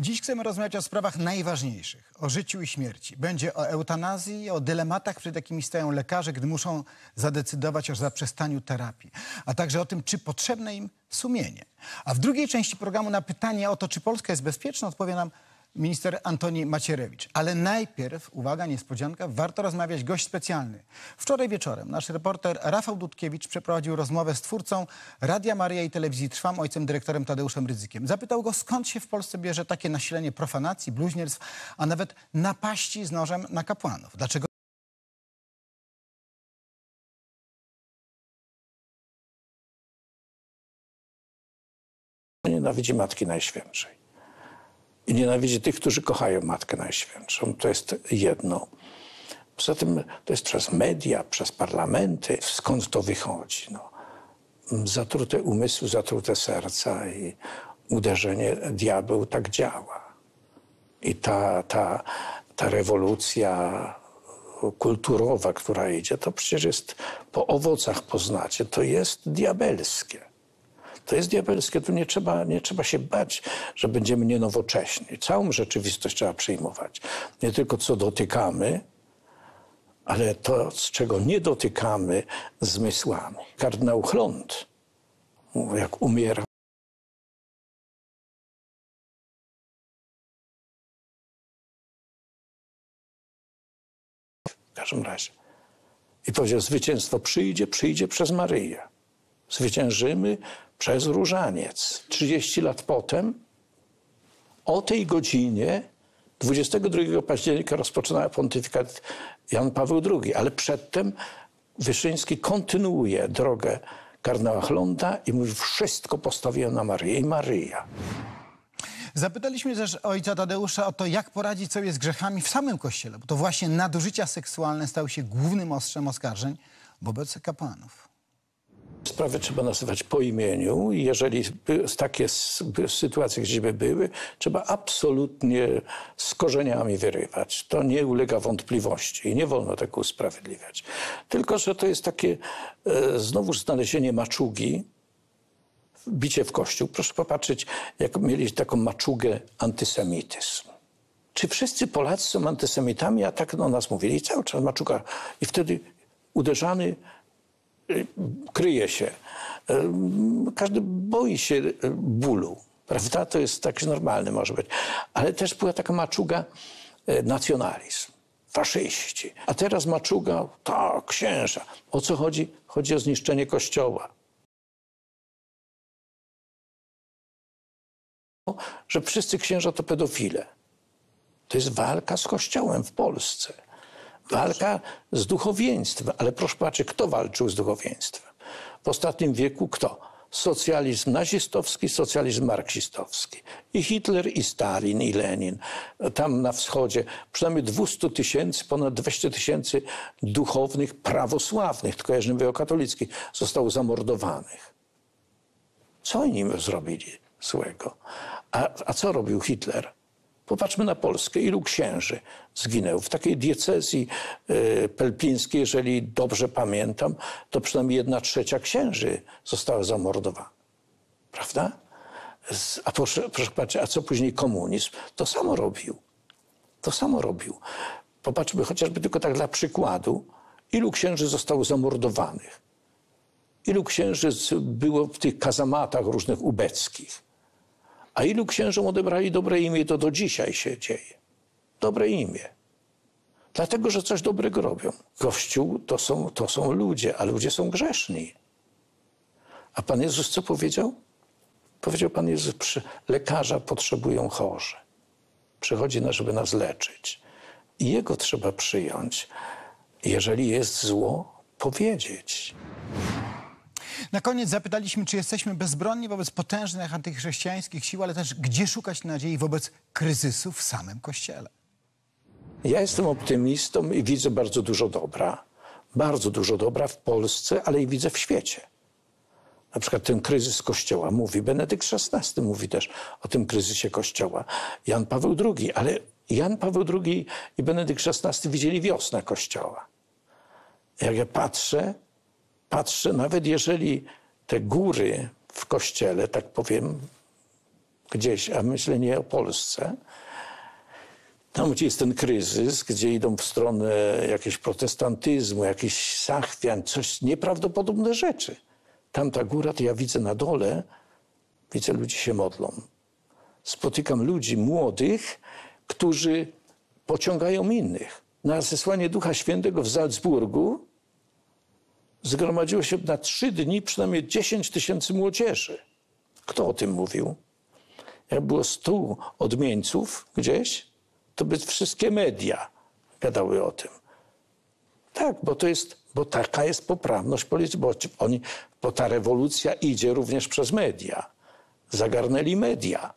Dziś chcemy rozmawiać o sprawach najważniejszych, o życiu i śmierci. Będzie o eutanazji, o dylematach, przed jakimi stają lekarze, gdy muszą zadecydować o zaprzestaniu terapii, a także o tym, czy potrzebne im sumienie. A w drugiej części programu na pytanie o to, czy Polska jest bezpieczna, odpowie nam minister Antoni Macierewicz. Ale najpierw, uwaga, niespodzianka, warto rozmawiać gość specjalny. Wczoraj wieczorem nasz reporter Rafał Dudkiewicz przeprowadził rozmowę z twórcą Radia Maryja i Telewizji Trwam, ojcem dyrektorem Tadeuszem Rydzykiem. Zapytał go, skąd się w Polsce bierze takie nasilenie profanacji, bluźnierstw, a nawet napaści z nożem na kapłanów. Dlaczego? Nienawidzi Matki Najświętszej. I nienawidzi tych, którzy kochają Matkę Najświętszą. To jest jedno. Poza tym to jest przez media, przez parlamenty. Skąd to wychodzi? No, zatrute umysły, zatrute serca i uderzenie. Diabeł tak działa. I ta rewolucja kulturowa, która idzie, to przecież jest, po owocach poznacie, to jest diabelskie. To jest diabelskie, tu nie trzeba się bać, że będziemy nienowocześni. Całą rzeczywistość trzeba przyjmować. Nie tylko co dotykamy, ale to, z czego nie dotykamy zmysłami. Kardynał Hlond, jak umiera, w każdym razie. I powiedział, zwycięstwo przyjdzie przez Maryję. Zwyciężymy przez różaniec. 30 lat potem, o tej godzinie, 22 października rozpoczyna pontyfikat Jan Paweł II, ale przedtem Wyszyński kontynuuje drogę kardynała Hlonda i mówi, wszystko postawiłem na Maryję i Maryja. Zapytaliśmy też ojca Tadeusza o to, jak poradzić sobie z grzechami w samym Kościele, bo to właśnie nadużycia seksualne stały się głównym ostrzem oskarżeń wobec kapłanów. Sprawy trzeba nazywać po imieniu i jeżeli takie sytuacje gdzieś by były, trzeba absolutnie z korzeniami wyrywać. To nie ulega wątpliwości i nie wolno tego usprawiedliwiać. Tylko że to jest takie znowu znalezienie maczugi, bicie w kościół. Proszę popatrzeć, jak mieli taką maczugę antysemityzm. Czy wszyscy Polacy są antysemitami? A tak o nas mówili. I cały czas maczuga. I wtedy uderzany kryje się. Każdy boi się bólu, prawda? To jest taki normalny może być. Ale też była taka maczuga nacjonalizm, faszyści. A teraz maczuga, tak, księża. O co chodzi? Chodzi o zniszczenie Kościoła. Że wszyscy księża to pedofile. To jest walka z Kościołem w Polsce. Walka z duchowieństwem. Ale proszę patrzeć, kto walczył z duchowieństwem? W ostatnim wieku kto? Socjalizm nazistowski, socjalizm marksistowski. I Hitler, i Stalin, i Lenin. Tam na wschodzie przynajmniej 200 000, ponad 200 000 duchownych prawosławnych, tylko ja nie mówię o katolickich, zostało zamordowanych. Co oni im zrobili złego? A co robił Hitler? Popatrzmy na Polskę. Ilu księży zginęło? W takiej diecezji pelpińskiej, jeżeli dobrze pamiętam, to przynajmniej 1/3 księży została zamordowana. Prawda? A proszę patrzeć, a co później komunizm? To samo robił. To samo robił. Popatrzmy chociażby tylko tak dla przykładu, ilu księży zostało zamordowanych. Ilu księży było w tych kazamatach różnych ubeckich. A ilu księżom odebrali dobre imię, to do dzisiaj się dzieje. Dobre imię. Dlatego, że coś dobrego robią. Kościół to są ludzie, a ludzie są grzeszni. A Pan Jezus co powiedział? Powiedział Pan Jezus, lekarza potrzebują chorzy. Przychodzi, żeby nas leczyć. I Jego trzeba przyjąć. Jeżeli jest zło, powiedzieć. Na koniec zapytaliśmy, czy jesteśmy bezbronni wobec potężnych antychrześcijańskich sił, ale też gdzie szukać nadziei wobec kryzysu w samym Kościele. Ja jestem optymistą i widzę bardzo dużo dobra. Bardzo dużo dobra w Polsce, ale i widzę w świecie. Na przykład ten kryzys Kościoła mówi, Benedykt XVI mówi też o tym kryzysie Kościoła. Jan Paweł II, ale Jan Paweł II i Benedykt XVI widzieli wiosnę Kościoła. Jak ja patrzę, nawet jeżeli te góry w Kościele, tak powiem, gdzieś, a myślę nie o Polsce, tam gdzie jest ten kryzys, gdzie idą w stronę jakiegoś protestantyzmu, jakichś zachwiań, coś, nieprawdopodobne rzeczy. Tam ta góra, to ja widzę na dole, widzę ludzi się modlą. Spotykam ludzi młodych, którzy pociągają innych. Na zesłanie Ducha Świętego w Salzburgu zgromadziło się na 3 dni przynajmniej 10 000 młodzieży. Kto o tym mówił? Jak było 100 odmieńców gdzieś, to by wszystkie media gadały o tym. Tak, bo taka jest poprawność polityczna, bo ta rewolucja idzie również przez media. Zagarnęli media,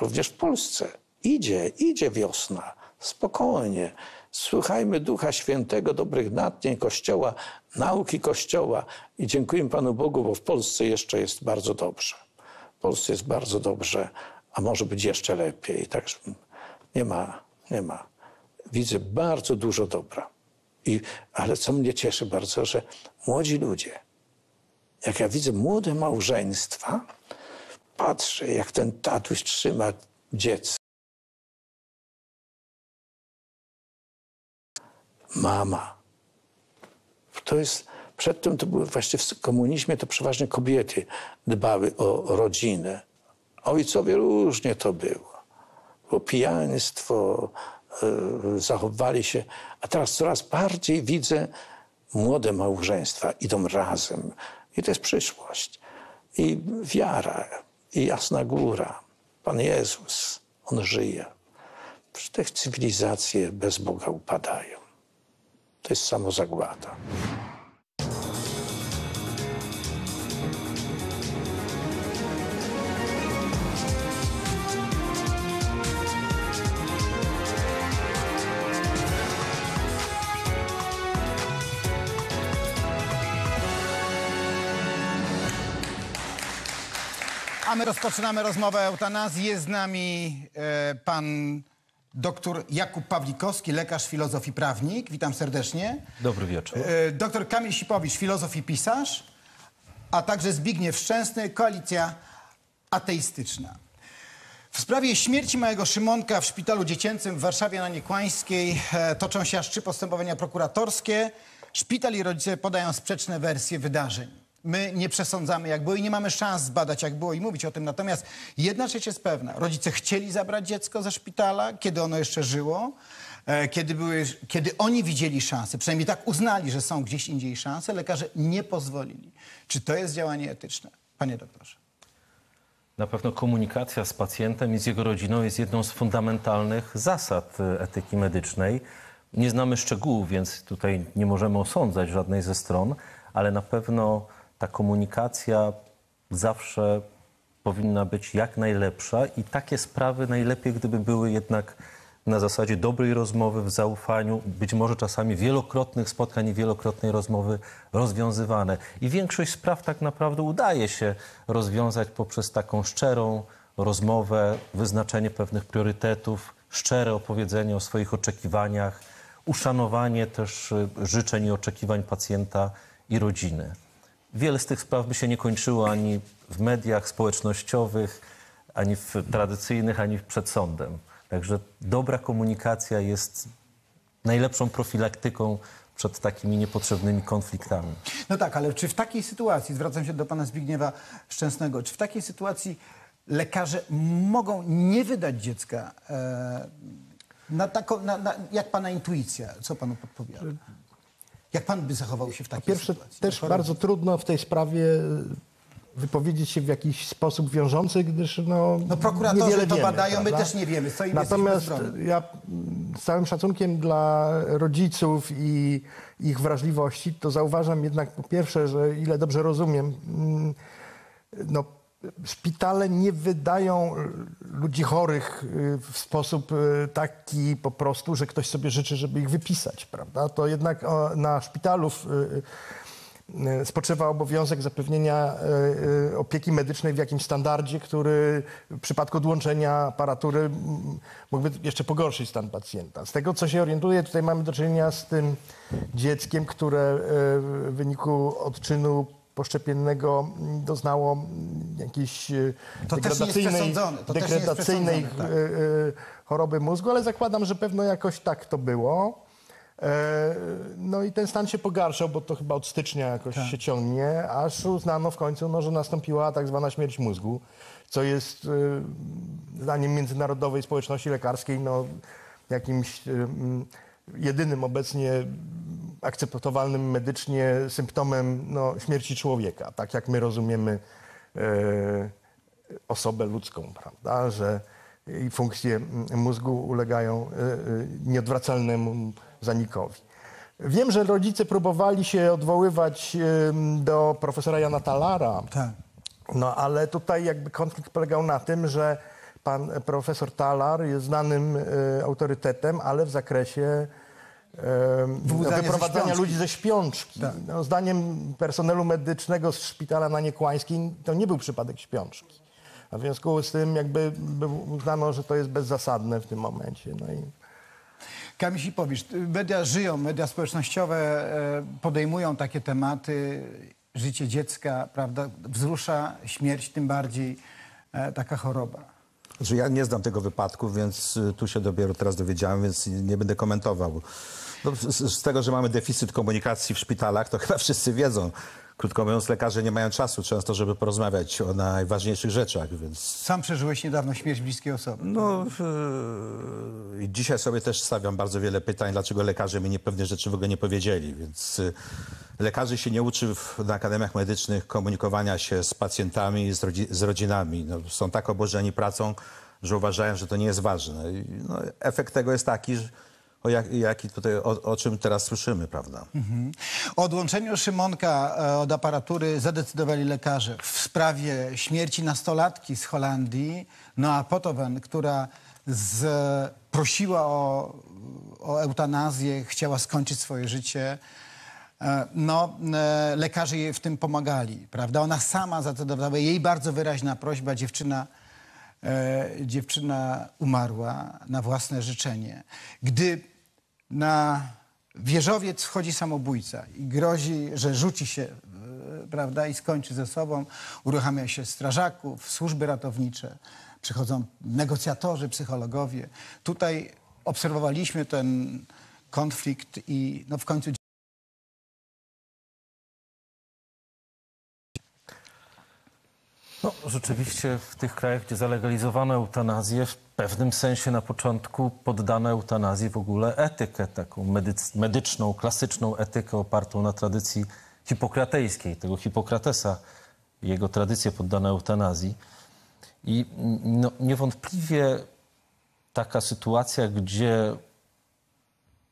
również w Polsce. Idzie wiosna, spokojnie. Słuchajmy Ducha Świętego, dobrych natchnień Kościoła, nauki Kościoła i dziękuję Panu Bogu, bo w Polsce jeszcze jest bardzo dobrze. W Polsce jest bardzo dobrze, a może być jeszcze lepiej. Także nie ma. Widzę bardzo dużo dobra. Ale co mnie cieszy bardzo, że młodzi ludzie, jak ja widzę młode małżeństwa, patrzę, jak ten tatuś trzyma dziecko. Mama. To jest, przedtem to były właśnie w komunizmie, to przeważnie kobiety dbały o rodzinę. Ojcowie różnie to było. Pijaństwo, zachowywali się. A teraz coraz bardziej widzę młode małżeństwa, idą razem. I to jest przyszłość. I wiara, i jasna góra. Pan Jezus, On żyje. Te cywilizacje bez Boga upadają. To jest samozagłada. A my rozpoczynamy rozmowę o eutanazji. Jest z nami pan doktor Jakub Pawlikowski, lekarz, filozof i prawnik. Witam serdecznie. Dobry wieczór. Doktor Kamil Sipowicz, filozof i pisarz, a także Zbigniew Szczęsny, koalicja ateistyczna. W sprawie śmierci małego Szymonka w szpitalu dziecięcym w Warszawie na Niekłańskiej toczą się aż 3 postępowania prokuratorskie. Szpital i rodzice podają sprzeczne wersje wydarzeń. My nie przesądzamy, jak było i nie mamy szans zbadać, jak było i mówić o tym. Natomiast jedna rzecz jest pewna. Rodzice chcieli zabrać dziecko ze szpitala, kiedy ono jeszcze żyło, kiedy oni widzieli szanse. Przynajmniej tak uznali, że są gdzieś indziej szanse. Lekarze nie pozwolili. Czy to jest działanie etyczne? Panie doktorze. Na pewno komunikacja z pacjentem i z jego rodziną jest jedną z fundamentalnych zasad etyki medycznej. Nie znamy szczegółów, więc tutaj nie możemy osądzać żadnej ze stron, ale na pewno ta komunikacja zawsze powinna być jak najlepsza i takie sprawy najlepiej, gdyby były jednak na zasadzie dobrej rozmowy, w zaufaniu, być może czasami wielokrotnych spotkań i wielokrotnej rozmowy rozwiązywane. I większość spraw tak naprawdę udaje się rozwiązać poprzez taką szczerą rozmowę, wyznaczenie pewnych priorytetów, szczere opowiedzenie o swoich oczekiwaniach, uszanowanie też życzeń i oczekiwań pacjenta i rodziny. Wiele z tych spraw by się nie kończyło ani w mediach społecznościowych, ani w tradycyjnych, ani przed sądem. Także dobra komunikacja jest najlepszą profilaktyką przed takimi niepotrzebnymi konfliktami. No tak, ale czy w takiej sytuacji, zwracam się do pana Zbigniewa Szczęsnego, czy w takiej sytuacji lekarze mogą nie wydać dziecka jak pana intuicja? Co panu podpowiada? Jak pan by zachował się w takiej sytuacji? Też bardzo trudno w tej sprawie wypowiedzieć się w jakiś sposób wiążący, gdyż prokuratorzy niewiele to wiemy, badają, prawda? My też nie wiemy. Co im Natomiast ja z całym szacunkiem dla rodziców i ich wrażliwości, to zauważam jednak po pierwsze, że ile dobrze rozumiem, szpitale nie wydają ludzi chorych w sposób taki po prostu, że ktoś sobie życzy, żeby ich wypisać, prawda? To jednak na szpitalu spoczywa obowiązek zapewnienia opieki medycznej w jakimś standardzie, który w przypadku odłączenia aparatury mógłby jeszcze pogorszyć stan pacjenta. Z tego, co się orientuję, tutaj mamy do czynienia z tym dzieckiem, które w wyniku odczynu poszczepiennego doznało jakiejś degradacyjnej choroby mózgu, ale zakładam, że pewno jakoś tak to było. No i ten stan się pogarszał, bo to chyba od stycznia jakoś się ciągnie, aż uznano w końcu, no, że nastąpiła tak zwana śmierć mózgu, co jest zdaniem międzynarodowej społeczności lekarskiej no, jakimś jedynym obecnie akceptowalnym medycznie symptomem no, śmierci człowieka, tak jak my rozumiemy osobę ludzką, prawda, że funkcje mózgu ulegają nieodwracalnemu zanikowi. Wiem, że rodzice próbowali się odwoływać do profesora Jana Talara, no ale tutaj jakby konflikt polegał na tym, że pan profesor Talar jest znanym autorytetem, ale w zakresie wyprowadzania ludzi ze śpiączki. Tak. No, zdaniem personelu medycznego z szpitala na Niekłańskiej to nie był przypadek śpiączki. A w związku z tym jakby uznano, że to jest bezzasadne w tym momencie. No i... Kamil Sipowicz, media żyją, media społecznościowe podejmują takie tematy. Życie dziecka, prawda, wzrusza, śmierć tym bardziej, taka choroba. Znaczy, ja nie znam tego wypadku, więc tu się dopiero teraz dowiedziałem, więc nie będę komentował. No, z tego, że mamy deficyt komunikacji w szpitalach, to chyba wszyscy wiedzą. Krótko mówiąc, lekarze nie mają czasu często, żeby porozmawiać o najważniejszych rzeczach, więc... Sam przeżyłeś niedawno śmierć bliskiej osoby. No, dzisiaj sobie też stawiam bardzo wiele pytań, dlaczego lekarze mi pewne rzeczy w ogóle nie powiedzieli, więc lekarzy się nie uczy na akademiach medycznych komunikowania się z pacjentami i z rodzinami. No, są tak obłożeni pracą, że uważają, że to nie jest ważne. No, efekt tego jest taki, że... O czym teraz słyszymy, prawda? Mhm. O odłączeniu Szymonka od aparatury zadecydowali lekarze w sprawie śmierci nastolatki z Holandii, Noa Pothoven, która prosiła o eutanazję, chciała skończyć swoje życie. No, lekarze jej w tym pomagali, prawda? Ona sama zadecydowała, jej bardzo wyraźna prośba, dziewczyna umarła na własne życzenie. Gdy na wieżowiec wchodzi samobójca i grozi, że rzuci się, prawda, i skończy ze sobą, uruchamia się strażaków, służby ratownicze, przychodzą negocjatorzy, psychologowie. Tutaj obserwowaliśmy ten konflikt i no w końcu... No, rzeczywiście w tych krajach, gdzie zalegalizowano eutanazję, w pewnym sensie na początku poddano eutanazji w ogóle etykę, taką medyczną, klasyczną etykę opartą na tradycji hipokratejskiej, tego Hipokratesa, jego tradycję poddano eutanazji. I no, niewątpliwie taka sytuacja, gdzie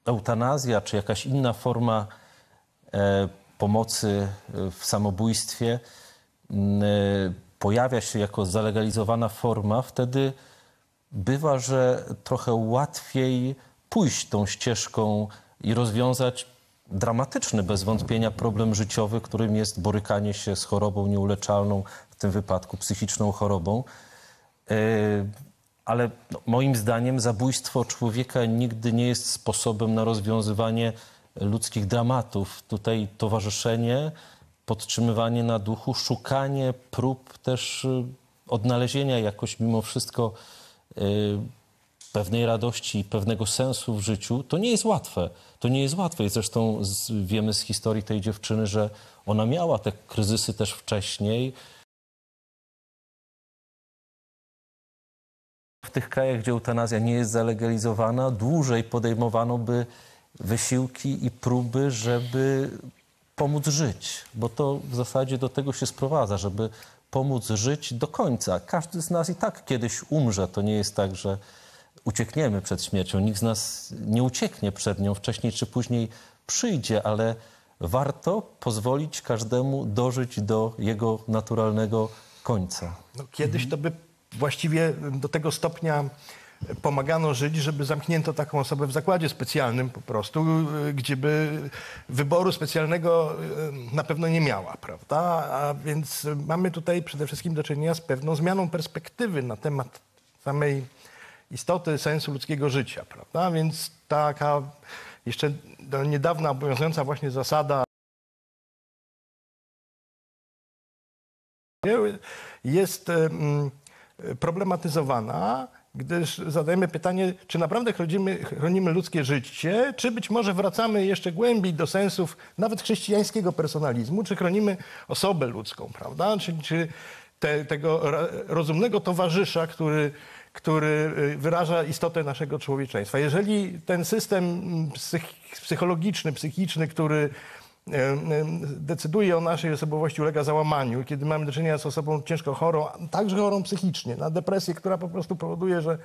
eutanazja czy jakaś inna forma pomocy w samobójstwie pojawia się jako zalegalizowana forma, wtedy bywa, że trochę łatwiej pójść tą ścieżką i rozwiązać dramatyczny bez wątpienia problem życiowy, którym jest borykanie się z chorobą nieuleczalną, w tym wypadku psychiczną chorobą. Ale moim zdaniem zabójstwo człowieka nigdy nie jest sposobem na rozwiązywanie ludzkich dramatów. Tutaj towarzyszenie, podtrzymywanie na duchu, szukanie prób też odnalezienia jakoś mimo wszystko pewnej radości i pewnego sensu w życiu, to nie jest łatwe. To nie jest łatwe i zresztą wiemy z historii tej dziewczyny, że ona miała te kryzysy też wcześniej. W tych krajach, gdzie eutanazja nie jest zalegalizowana, dłużej podejmowano by wysiłki i próby, żeby pomóc żyć, bo to w zasadzie do tego się sprowadza, żeby pomóc żyć do końca. Każdy z nas i tak kiedyś umrze. To nie jest tak, że uciekniemy przed śmiercią. Nikt z nas nie ucieknie przed nią. Wcześniej czy później przyjdzie, ale warto pozwolić każdemu dożyć do jego naturalnego końca. No, kiedyś to by właściwie do tego stopnia pomagano żyć, żeby zamknięto taką osobę w zakładzie specjalnym po prostu, gdzie by wyboru specjalnego na pewno nie miała, prawda? A więc mamy tutaj przede wszystkim do czynienia z pewną zmianą perspektywy na temat samej istoty, sensu ludzkiego życia, prawda? Więc taka jeszcze do niedawna obowiązująca właśnie zasada jest problematyzowana, gdyż zadajemy pytanie, czy naprawdę chronimy ludzkie życie, czy być może wracamy jeszcze głębiej do sensów nawet chrześcijańskiego personalizmu, czy chronimy osobę ludzką, prawda? Czy tego rozumnego towarzysza, który wyraża istotę naszego człowieczeństwa. Jeżeli ten system psychologiczny, psychiczny, który decyduje o naszej osobowości, ulega załamaniu, kiedy mamy do czynienia z osobą ciężko chorą, także chorą psychicznie, na depresję, która po prostu powoduje, że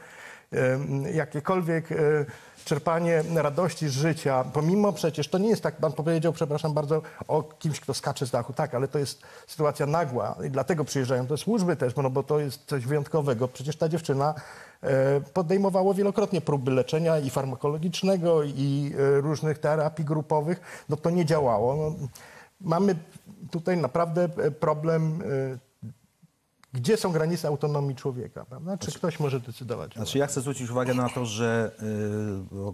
jakiekolwiek czerpanie radości z życia, pomimo przecież, to nie jest tak, pan powiedział, przepraszam bardzo, o kimś, kto skacze z dachu, tak, ale to jest sytuacja nagła i dlatego przyjeżdżają te służby też, no bo to jest coś wyjątkowego. Przecież ta dziewczyna podejmowała wielokrotnie próby leczenia i farmakologicznego, i różnych terapii grupowych, no to nie działało. No, mamy tutaj naprawdę problem. Gdzie są granice autonomii człowieka, prawda? Czy ktoś może decydować? Znaczy, ja chcę zwrócić uwagę na to, że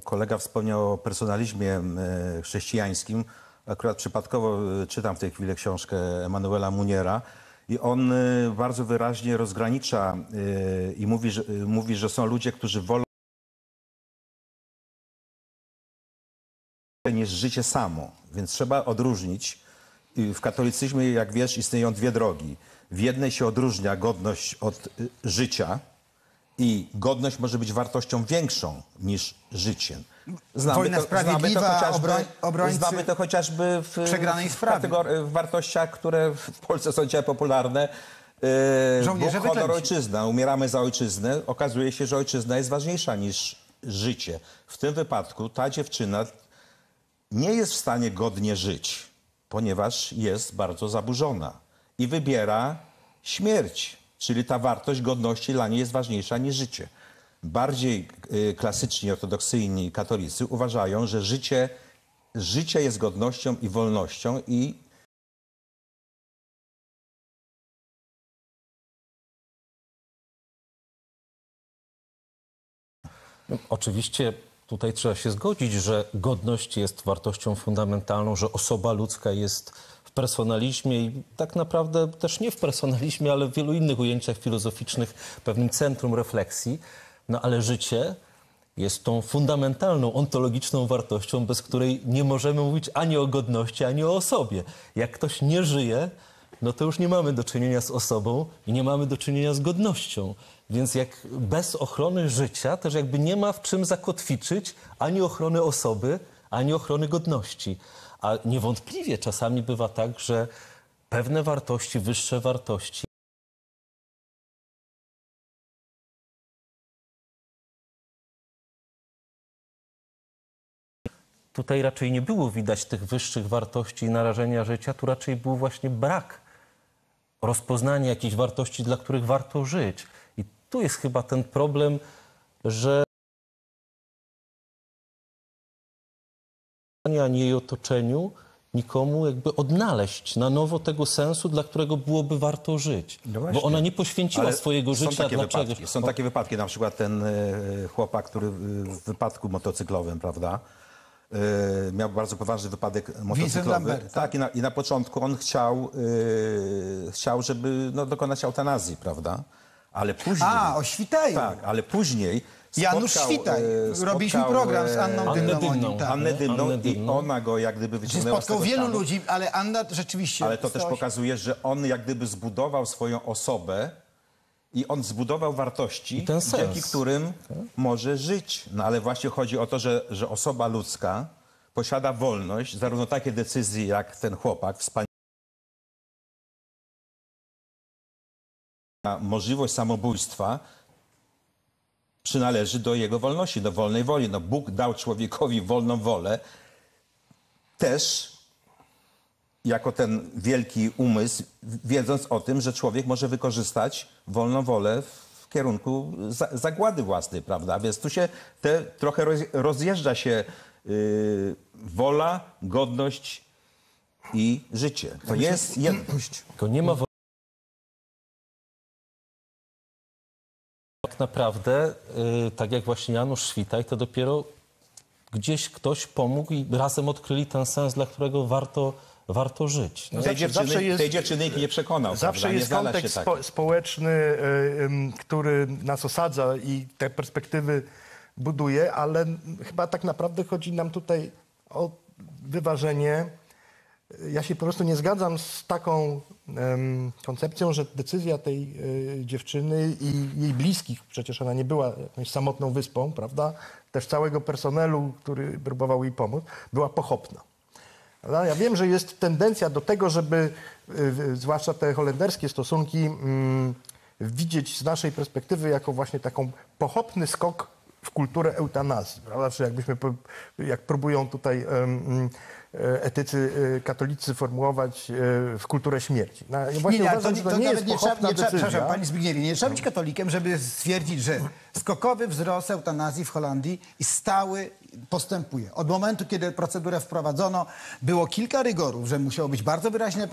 kolega wspomniał o personalizmie chrześcijańskim. Akurat przypadkowo czytam w tej chwili książkę Emanuela Mouniera i on bardzo wyraźnie rozgranicza i mówi, że są ludzie, którzy wolą niż życie samo. Więc trzeba odróżnić. W katolicyzmie, jak wiesz, istnieją dwie drogi. W jednej się odróżnia godność od życia i godność może być wartością większą niż życie. Znamy to chociażby w przegranej sprawie. W wartościach, które w Polsce są dzisiaj popularne. Bóg, honor, ojczyzna. Umieramy za ojczyznę. Okazuje się, że ojczyzna jest ważniejsza niż życie. W tym wypadku ta dziewczyna nie jest w stanie godnie żyć, ponieważ jest bardzo zaburzona i wybiera śmierć, czyli ta wartość godności dla niej jest ważniejsza niż życie. Bardziej klasyczni, ortodoksyjni katolicy uważają, że życie jest godnością i wolnością i oczywiście tutaj trzeba się zgodzić, że godność jest wartością fundamentalną, że osoba ludzka jest w personalizmie i tak naprawdę też nie w personalizmie, ale w wielu innych ujęciach filozoficznych pewnym centrum refleksji. No ale życie jest tą fundamentalną, ontologiczną wartością, bez której nie możemy mówić ani o godności, ani o osobie. Jak ktoś nie żyje, no to już nie mamy do czynienia z osobą i nie mamy do czynienia z godnością. Więc jak bez ochrony życia też jakby nie ma w czym zakotwiczyć ani ochrony osoby, ani ochrony godności. A niewątpliwie czasami bywa tak, że pewne wartości, wyższe wartości tutaj raczej nie było widać tych wyższych wartości i narażenia życia, tu raczej był właśnie brak rozpoznania jakichś wartości, dla których warto żyć. I tu jest chyba ten problem, że ani jej otoczeniu nikomu jakby odnaleźć na nowo tego sensu, dla którego byłoby warto żyć. No bo ona nie poświęciła swojego życia dla czegoś. Są takie wypadki, na przykład ten chłopak, który w wypadku motocyklowym, prawda, miał bardzo poważny wypadek motocyklowy. Tak, i na początku on chciał, żeby dokonać eutanazji, prawda? Ale później... o Świtaju. Tak, ale później... Janusz Świtaj. Robiliśmy program z Anną Dymną. I ona go jak gdyby wyciągnęła. Spotkał wielu ludzi, ale Anna rzeczywiście... Ale to też pokazuje, że on jak gdyby zbudował swoją osobę i on zbudował wartości, dzięki którym może żyć. No ale właśnie chodzi o to, że osoba ludzka posiada wolność, zarówno takie decyzje jak ten chłopak, wspaniały, możliwość samobójstwa przynależy do jego wolności, do wolnej woli. No Bóg dał człowiekowi wolną wolę. Też jako ten wielki umysł, wiedząc o tym, że człowiek może wykorzystać wolną wolę w kierunku zagłady własnej, prawda? Więc tu się trochę rozjeżdża się wola, godność i życie. To jest jedność. To nie ma naprawdę, tak jak właśnie Janusz Świtaj, to dopiero gdzieś ktoś pomógł i razem odkryli ten sens, dla którego warto warto żyć. No, tej dziewczyny nikt nie przekonał. Zawsze jest kontekst społeczny, który nas osadza i te perspektywy buduje, ale chyba tak naprawdę chodzi nam tutaj o wyważenie. Ja się po prostu nie zgadzam z taką koncepcją, że decyzja tej dziewczyny i jej bliskich, przecież ona nie była jakąś samotną wyspą, prawda? Też całego personelu, który próbował jej pomóc, była pochopna. Ja wiem, że jest tendencja do tego, żeby zwłaszcza te holenderskie stosunki widzieć z naszej perspektywy jako właśnie taką pochopny skok w kulturę eutanazji, prawda? Czy jakbyśmy, jak próbują tutaj etycy katolicy formułować w kulturę śmierci. No, właśnie uważam, że to nie jest pochopna decyzja. Przepraszam, Pani Zbigniewie, nie trzeba być katolikiem, żeby stwierdzić, że skokowy wzrost eutanazji w Holandii i stały postępuje. Od momentu, kiedy procedurę wprowadzono, było kilka rygorów, że musiało być bardzo wyraźne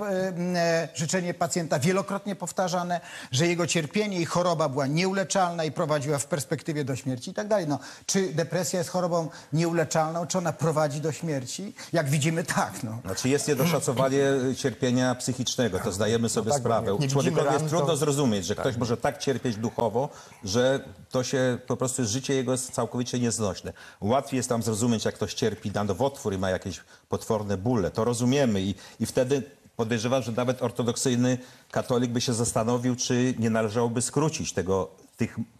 życzenie pacjenta, wielokrotnie powtarzane, że jego cierpienie i choroba była nieuleczalna i prowadziła w perspektywie do śmierci i tak dalej. No, czy depresja jest chorobą nieuleczalną? Czy ona prowadzi do śmierci? Jak widzimy, tak. No. Znaczy jest niedoszacowanie cierpienia psychicznego, to zdajemy sobie sprawę. Człowiekowi jest trudno zrozumieć, że ktoś może tak cierpieć duchowo, że to się po prostu życie jego jest całkowicie nieznośne. Łatwiej jest tam zrozumieć, jak ktoś cierpi na nowotwór i ma jakieś potworne bóle. To rozumiemy i wtedy podejrzewam, że nawet ortodoksyjny katolik by się zastanowił, czy nie należałoby skrócić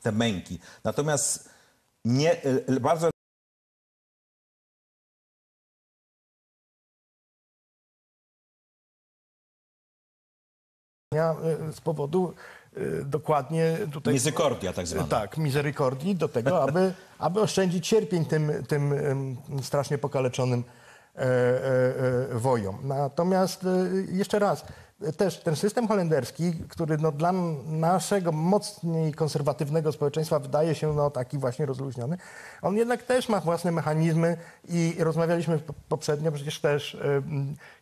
te męki. Natomiast nie, bardzo z powodu dokładnie tutaj... Miserykordii, tak zwanej. Tak, miserykordii do tego, aby oszczędzić cierpień tym strasznie pokaleczonym wojom. Natomiast jeszcze raz, też ten system holenderski, który no, dla naszego mocniej konserwatywnego społeczeństwa wydaje się no, taki właśnie rozluźniony, on jednak też ma własne mechanizmy i rozmawialiśmy poprzednio przecież też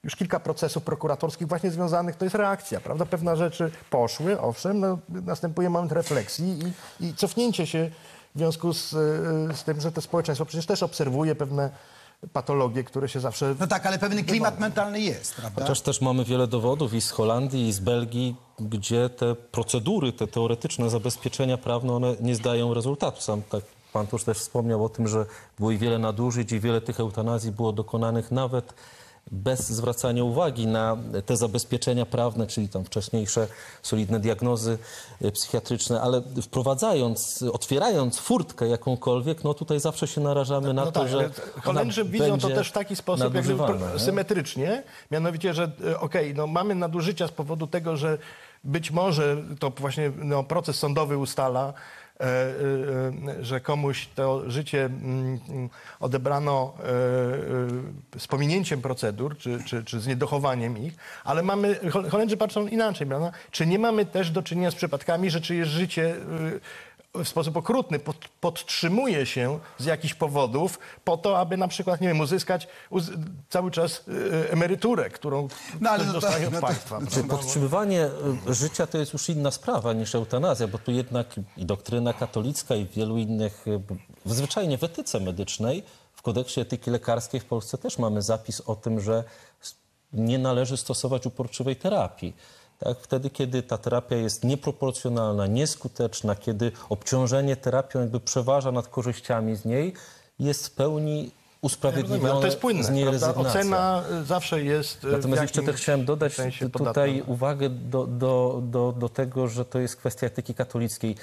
już kilka procesów prokuratorskich właśnie związanych, to jest reakcja, prawda? Pewne rzeczy poszły, owszem, no, następuje moment refleksji i cofnięcie się w związku z tym, że to społeczeństwo przecież też obserwuje pewne patologie, które się zawsze... No tak, ale pewien klimat mentalny jest, prawda? Chociaż też mamy wiele dowodów i z Holandii, i z Belgii, gdzie te procedury, te teoretyczne zabezpieczenia prawne, one nie zdają rezultatu. Sam tak pan tuż też wspomniał o tym, że było i wiele nadużyć i wiele tych eutanazji było dokonanych nawet bez zwracania uwagi na te zabezpieczenia prawne, czyli tam wcześniejsze solidne diagnozy psychiatryczne, ale otwierając furtkę jakąkolwiek, no tutaj zawsze się narażamy na to, że Holendrzy widzą to też w taki sposób, jakby symetrycznie, mianowicie, że okej, no mamy nadużycia z powodu tego, że być może to właśnie no, proces sądowy ustala, że komuś to życie odebrano z pominięciem procedur, czy z niedochowaniem ich, ale Holendrzy patrzą inaczej, prawda? Czy nie mamy też do czynienia z przypadkami, że czyjeś życie w sposób okrutny podtrzymuje się z jakichś powodów po to, aby na przykład, nie wiem, uzyskać cały czas emeryturę, którą dostaje od państwa. Podtrzymywanie życia to jest już inna sprawa niż eutanazja, bo tu jednak i doktryna katolicka i wielu innych, zwyczajnie w etyce medycznej, w kodeksie etyki lekarskiej w Polsce też mamy zapis o tym, że nie należy stosować uporczywej terapii. Tak, wtedy, kiedy ta terapia jest nieproporcjonalna, nieskuteczna, kiedy obciążenie terapią jakby przeważa nad korzyściami z niej, jest w pełni usprawiedliwione. To jest płynne, z niej rezygnacja. Ocena zawsze jest. Natomiast jeszcze też chciałem dodać tutaj uwagę do tego, że to jest kwestia etyki katolickiej.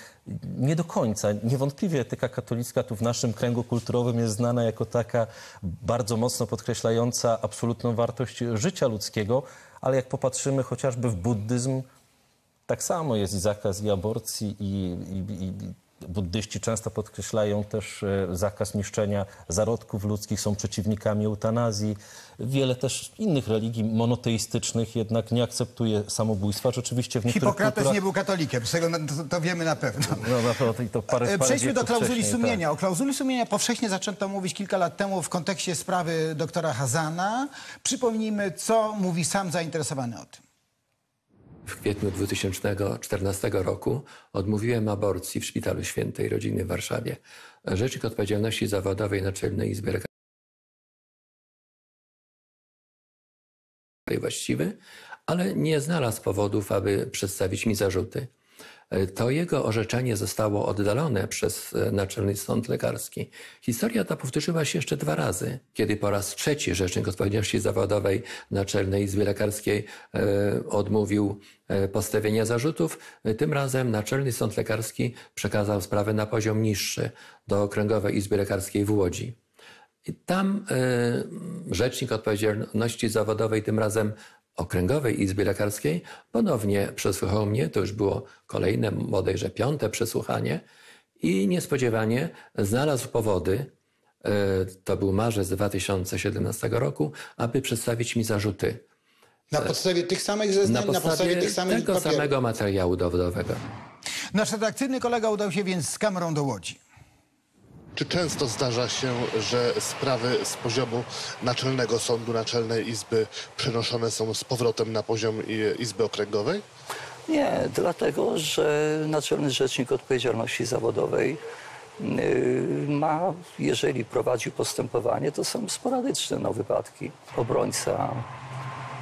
Nie do końca. Niewątpliwie etyka katolicka tu w naszym kręgu kulturowym jest znana jako taka bardzo mocno podkreślająca absolutną wartość życia ludzkiego. Ale jak popatrzymy chociażby w buddyzm, tak samo jest i zakaz i aborcji i buddyści często podkreślają też zakaz niszczenia zarodków ludzkich, są przeciwnikami eutanazji. Wiele też innych religii monoteistycznych jednak nie akceptuje samobójstwa. Rzeczywiście w niektórych Hipokrates nie był katolikiem, z tego to wiemy na pewno. No, na pewno to parę przejdźmy do klauzuli sumienia. Tak. O klauzuli sumienia powszechnie zaczęto mówić kilka lat temu w kontekście sprawy doktora Chazana. Przypomnijmy, co mówi sam zainteresowany o tym. W kwietniu 2014 roku odmówiłem aborcji w Szpitalu Świętej Rodziny w Warszawie. Rzecznik Odpowiedzialności Zawodowej Naczelnej Izby tutaj właściwy, ale nie znalazł powodów, aby przedstawić mi zarzuty. To jego orzeczenie zostało oddalone przez Naczelny Sąd Lekarski. Historia ta powtórzyła się jeszcze 2 razy, kiedy po raz 3 Rzecznik Odpowiedzialności Zawodowej Naczelnej Izby Lekarskiej odmówił postawienia zarzutów. Tym razem Naczelny Sąd Lekarski przekazał sprawę na poziom niższy do Okręgowej Izby Lekarskiej w Łodzi. I tam Rzecznik Odpowiedzialności Zawodowej, tym razem Okręgowej Izby Lekarskiej, ponownie przesłuchał mnie, to już było kolejne, bodajże 5. przesłuchanie i niespodziewanie znalazł powody, to był marzec 2017 roku, aby przedstawić mi zarzuty. Na podstawie tych samych zeznań, na podstawie tych samych tego papierów. Samego materiału dowodowego. Nasz redakcyjny kolega udał się więc z kamerą do Łodzi. Czy często zdarza się, że sprawy z poziomu Naczelnego Sądu, Naczelnej Izby przenoszone są z powrotem na poziom Izby Okręgowej? Nie, dlatego że Naczelny Rzecznik Odpowiedzialności Zawodowej ma, jeżeli prowadzi postępowanie, to są sporadyczne wypadki. Obrońca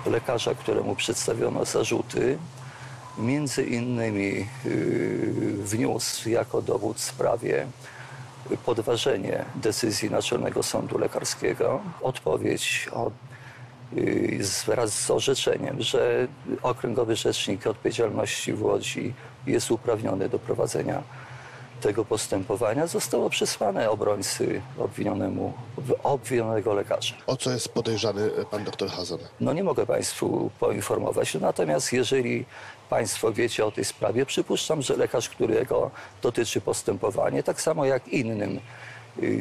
lekarza, któremu przedstawiono zarzuty, między innymi wniósł jako dowód w sprawie podważenie decyzji Naczelnego Sądu Lekarskiego, odpowiedź wraz z orzeczeniem, że Okręgowy Rzecznik Odpowiedzialności w Łodzi jest uprawniony do prowadzenia tego postępowania, zostało przesłane obrońcy obwinionego lekarza. O co jest podejrzany pan doktor Chazan? No nie mogę państwu poinformować, natomiast jeżeli państwo wiecie o tej sprawie, przypuszczam, że lekarz, którego dotyczy postępowanie, tak samo jak innym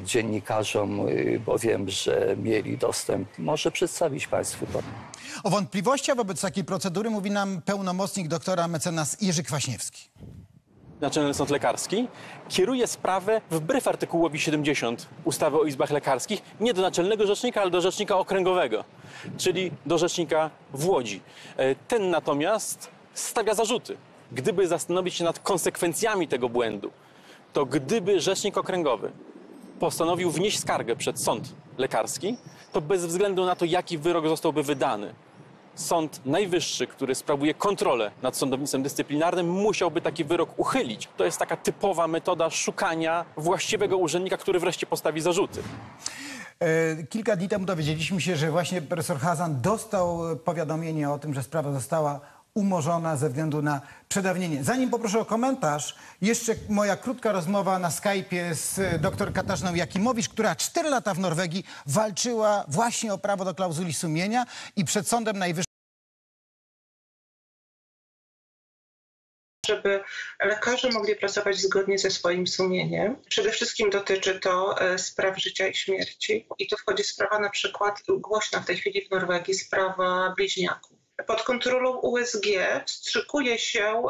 dziennikarzom, bo wiem, że mieli dostęp, może przedstawić państwu to. O wątpliwościach wobec takiej procedury mówi nam pełnomocnik doktora mecenas Jerzy Kwaśniewski. Naczelny Sąd Lekarski kieruje sprawę wbrew artykułowi 70 ustawy o izbach lekarskich nie do Naczelnego Rzecznika, ale do Rzecznika Okręgowego, czyli do Rzecznika w Łodzi. Ten natomiast stawia zarzuty. Gdyby zastanowić się nad konsekwencjami tego błędu, to gdyby Rzecznik Okręgowy postanowił wnieść skargę przed Sąd Lekarski, to bez względu na to, jaki wyrok zostałby wydany, Sąd Najwyższy, który sprawuje kontrolę nad sądownictwem dyscyplinarnym, musiałby taki wyrok uchylić. To jest taka typowa metoda szukania właściwego urzędnika, który wreszcie postawi zarzuty. Kilka dni temu dowiedzieliśmy się, że właśnie profesor Chazan dostał powiadomienie o tym, że sprawa została umorzona ze względu na przedawnienie. Zanim poproszę o komentarz, jeszcze moja krótka rozmowa na Skype'ie z dr Katarzyną Jakimowicz, która 4 lata w Norwegii walczyła właśnie o prawo do klauzuli sumienia i przed Sądem Najwyższym, żeby lekarze mogli pracować zgodnie ze swoim sumieniem. Przede wszystkim dotyczy to spraw życia i śmierci. I tu wchodzi sprawa, na przykład głośna w tej chwili w Norwegii, sprawa bliźniaków. Pod kontrolą USG wstrzykuje się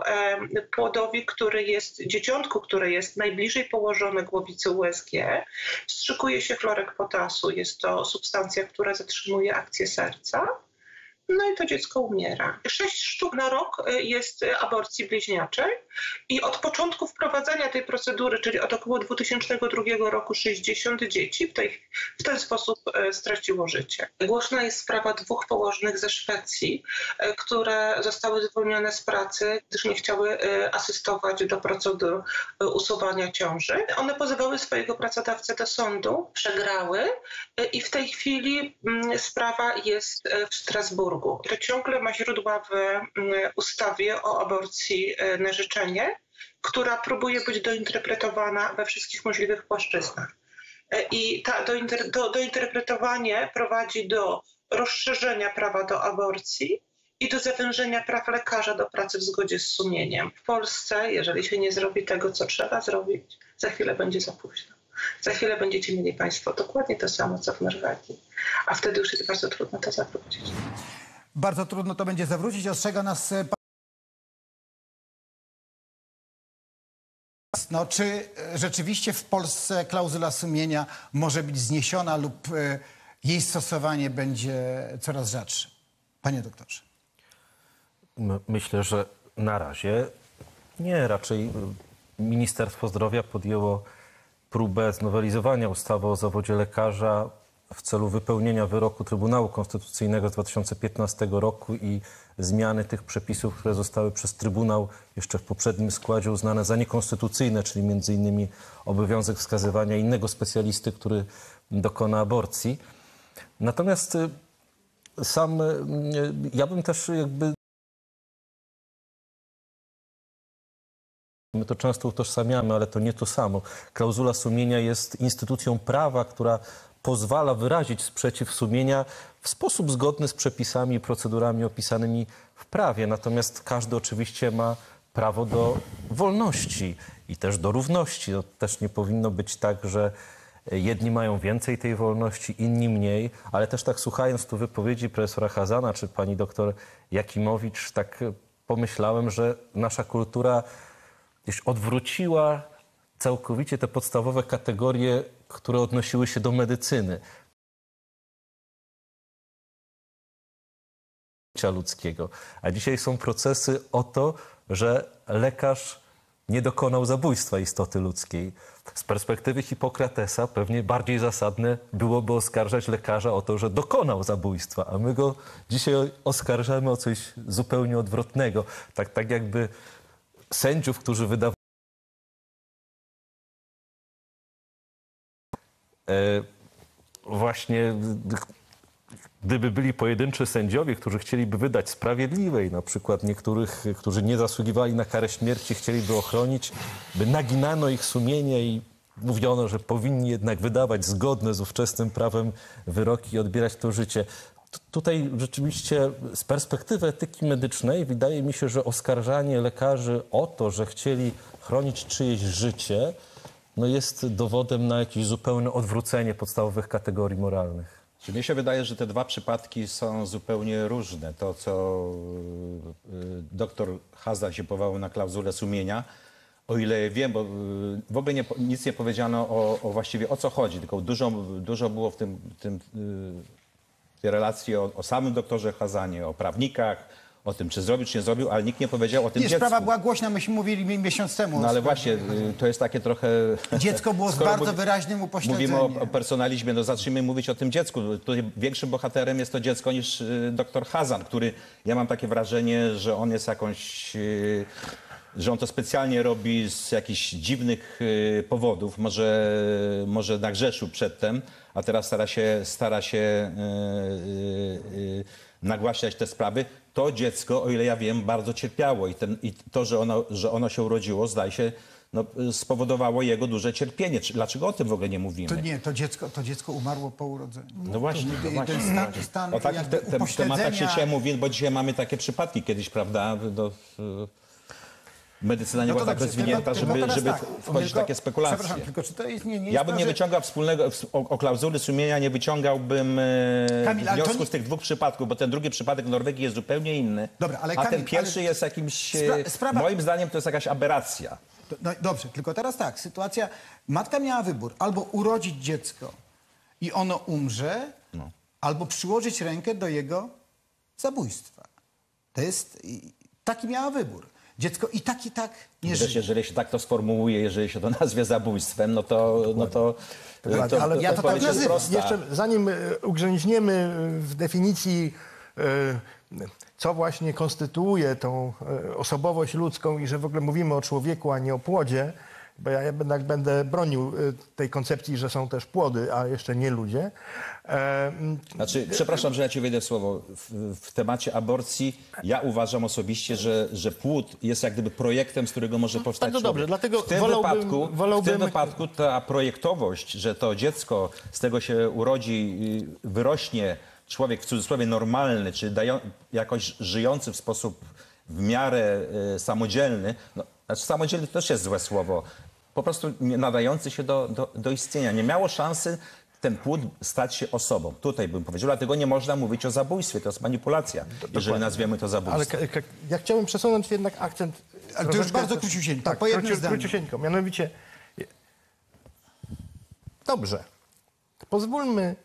płodowi, który jest, dzieciątku, które jest najbliżej położone głowicy USG, wstrzykuje się chlorek potasu. Jest to substancja, która zatrzymuje akcję serca. No i to dziecko umiera. 6 sztuk na rok jest aborcji bliźniaczej i od początku wprowadzania tej procedury, czyli od około 2002 roku 60 dzieci w ten sposób straciło życie. Głośna jest sprawa 2 położnych ze Szwecji, które zostały zwolnione z pracy, gdyż nie chciały asystować do procedur usuwania ciąży. One pozywały swojego pracodawcę do sądu, przegrały i w tej chwili sprawa jest w Strasburgu. To ciągle ma źródła w ustawie o aborcji na życzenie, która próbuje być dointerpretowana we wszystkich możliwych płaszczyznach. I to dointerpretowanie prowadzi do rozszerzenia prawa do aborcji i do zawężenia praw lekarza do pracy w zgodzie z sumieniem. W Polsce, jeżeli się nie zrobi tego, co trzeba zrobić, za chwilę będzie za późno. Za chwilę będziecie mieli państwo dokładnie to samo, co w Norwegii. A wtedy już jest bardzo trudno to zawrócić. Bardzo trudno to będzie zawrócić. Ostrzega nas pan. Czy rzeczywiście w Polsce klauzula sumienia może być zniesiona lub jej stosowanie będzie coraz rzadsze? Panie doktorze. Myślę, że na razie nie. Raczej Ministerstwo Zdrowia podjęło próbę znowelizowania ustawy o zawodzie lekarza w celu wypełnienia wyroku Trybunału Konstytucyjnego z 2015 roku i zmiany tych przepisów, które zostały przez Trybunał jeszcze w poprzednim składzie uznane za niekonstytucyjne, czyli między innymi obowiązek wskazywania innego specjalisty, który dokona aborcji. Natomiast sam ja bym też jakby... My to często utożsamiamy, ale to nie to samo. Klauzula sumienia jest instytucją prawa, która pozwala wyrazić sprzeciw sumienia w sposób zgodny z przepisami i procedurami opisanymi w prawie. Natomiast każdy oczywiście ma prawo do wolności i też do równości. To też nie powinno być tak, że jedni mają więcej tej wolności, inni mniej. Ale też tak słuchając tu wypowiedzi profesora Chazana czy pani doktor Jakimowicz, tak pomyślałem, że nasza kultura gdzieś odwróciła całkowicie te podstawowe kategorie, które odnosiły się do medycyny ludzkiego. A dzisiaj są procesy o to, że lekarz nie dokonał zabójstwa istoty ludzkiej. Z perspektywy Hipokratesa pewnie bardziej zasadne byłoby oskarżać lekarza o to, że dokonał zabójstwa, a my go dzisiaj oskarżamy o coś zupełnie odwrotnego. Tak jakby sędziów, którzy wydawali właśnie gdyby byli pojedynczy sędziowie, którzy chcieliby wydać sprawiedliwej, na przykład niektórych, którzy nie zasługiwali na karę śmierci, chcieliby ochronić, by naginano ich sumienie i mówiono, że powinni jednak wydawać zgodne z ówczesnym prawem wyroki i odbierać to życie. Tutaj rzeczywiście z perspektywy etyki medycznej wydaje mi się, że oskarżanie lekarzy o to, że chcieli chronić czyjeś życie, no jest dowodem na jakieś zupełne odwrócenie podstawowych kategorii moralnych. Mnie się wydaje, że te dwa przypadki są zupełnie różne. To, co doktor Chazan się powołał na klauzulę sumienia, o ile wiem, bo w ogóle nic nie powiedziano o właściwie o co chodzi, tylko dużo było w tym relacje o samym doktorze Chazanie, o prawnikach, o tym, czy zrobił, czy nie zrobił, ale nikt nie powiedział o tym dziecku. Sprawa była głośna, myśmy mówili miesiąc temu. No ale właśnie, to jest takie trochę... Dziecko było z bardzo wyraźnym upośledzeniem. Mówimy o personalizmie, no zaczniemy mówić o tym dziecku. Tutaj większym bohaterem jest to dziecko niż doktor Chazan, który, ja mam takie wrażenie, że on jest jakąś... że on to specjalnie robi z jakichś dziwnych powodów, może nagrzeszył przedtem, a teraz stara się nagłaśniać te sprawy. To dziecko, o ile ja wiem, bardzo cierpiało i to, że ono się urodziło, zdaje się, no, spowodowało jego duże cierpienie. Dlaczego o tym w ogóle nie mówimy? To dziecko umarło po urodzeniu. No właśnie, ten stan o takich tematach się dzisiaj mówi, bo dzisiaj mamy takie przypadki kiedyś, prawda? Medycyna nie była tak rozwinięta, żeby wchodzić w takie spekulacje. Przepraszam, tylko czy to jest nie ja bym nie wyciągał wspólnego, o klauzuli sumienia nie wyciągałbym wniosku z tych dwóch przypadków, bo ten drugi przypadek Norwegii jest zupełnie inny. Dobra, ale Kamil, ten pierwszy jest jakimś... Moim zdaniem to jest jakaś aberracja. No, dobrze, tylko teraz tak, sytuacja... Matka miała wybór, albo urodzić dziecko i ono umrze, no. Albo przyłożyć rękę do jego zabójstwa. To jest... Taki miała wybór. Dziecko i tak nie żyje. Jeżeli się tak to sformułuje, jeżeli się to nazwie zabójstwem, no to ale ja to tak nazywam. Jeszcze zanim ugrzęźniemy w definicji, co właśnie konstytuuje tą osobowość ludzką i że w ogóle mówimy o człowieku, a nie o płodzie, bo ja jednak będę bronił tej koncepcji, że są też płody, a jeszcze nie ludzie. Znaczy, przepraszam, że ja ci wejdę w słowo. W temacie aborcji ja uważam osobiście, że płód jest jak gdyby projektem, z którego może powstać człowiek. Dobrze, dlatego w tym wypadku ta projektowość, że to dziecko z tego się urodzi, wyrośnie człowiek w cudzysłowie normalny, czy jakoś żyjący w sposób w miarę samodzielny. No, znaczy samodzielny to też jest złe słowo. Po prostu nadający się do istnienia. Nie miało szansy ten płód stać się osobą. Tutaj bym powiedział, dlatego nie można mówić o zabójstwie. To jest manipulacja, jeżeli nazwiemy to zabójstwem. Ale ja chciałem przesunąć jednak akcent... Ale to już bardzo króciusieńko. Tak, króciusieńko. Mianowicie... Dobrze. Pozwólmy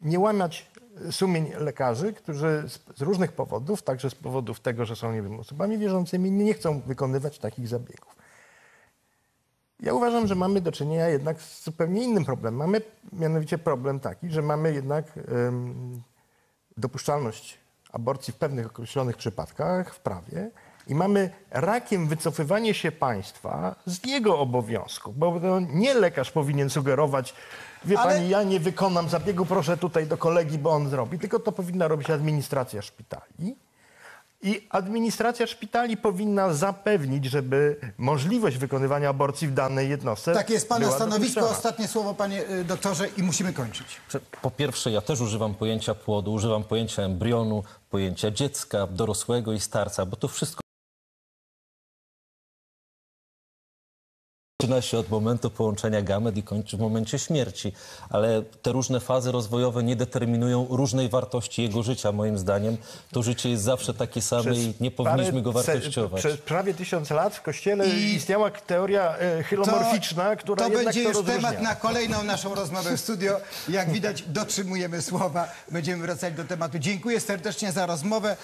nie łamać sumień lekarzy, którzy z różnych powodów, także z powodów tego, że są, nie wiem, osobami wierzącymi, nie chcą wykonywać takich zabiegów. Ja uważam, że mamy do czynienia jednak z zupełnie innym problemem. Mamy mianowicie problem taki, że mamy jednak dopuszczalność aborcji w pewnych określonych przypadkach w prawie i mamy rakiem wycofywanie się państwa z jego obowiązku, bo nie lekarz powinien sugerować, wie pani, ja nie wykonam zabiegu, proszę tutaj do kolegi, bo on zrobi, tylko to powinna robić administracja szpitali. I administracja szpitali powinna zapewnić, żeby możliwość wykonywania aborcji w danej jednostce... Tak jest Pana stanowisko. Ostatnie słowo, panie doktorze, i musimy kończyć. Po pierwsze, ja też używam pojęcia płodu, używam pojęcia embrionu, pojęcia dziecka, dorosłego i starca, bo to wszystko zaczyna się od momentu połączenia gamet i kończy w momencie śmierci. Ale te różne fazy rozwojowe nie determinują różnej wartości jego życia, moim zdaniem. To życie jest zawsze takie same i nie powinniśmy go wartościować. Przez prawie 1000 lat w Kościele istniała teoria hylomorficzna, która to jednak to rozróżnia. To będzie już temat na kolejną naszą rozmowę w studio. Jak widać, dotrzymujemy słowa. Będziemy wracać do tematu. Dziękuję serdecznie za rozmowę.